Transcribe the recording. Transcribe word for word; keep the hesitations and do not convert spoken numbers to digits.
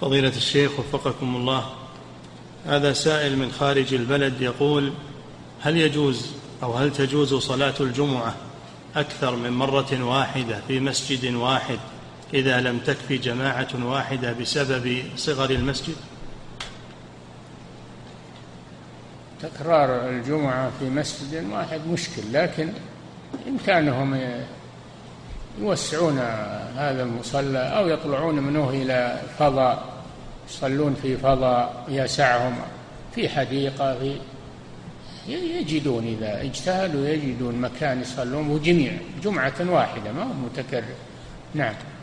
فضيلة الشيخ وفقكم الله، هذا سائل من خارج البلد يقول: هل يجوز أو هل تجوز صلاة الجمعة أكثر من مرة واحدة في مسجد واحد إذا لم تكفي جماعة واحدة بسبب صغر المسجد؟ تكرار الجمعة في مسجد واحد مشكل، لكن إمكانهم يوسعون هذا المصلى أو يطلعون منه إلى فضاء يصلون في فضاء يسعهم، في حديقة، في يجدون إذا اجتهدوا يجدون مكان يصلون جميعا جمعة واحدة ما هو متكرر. نعم.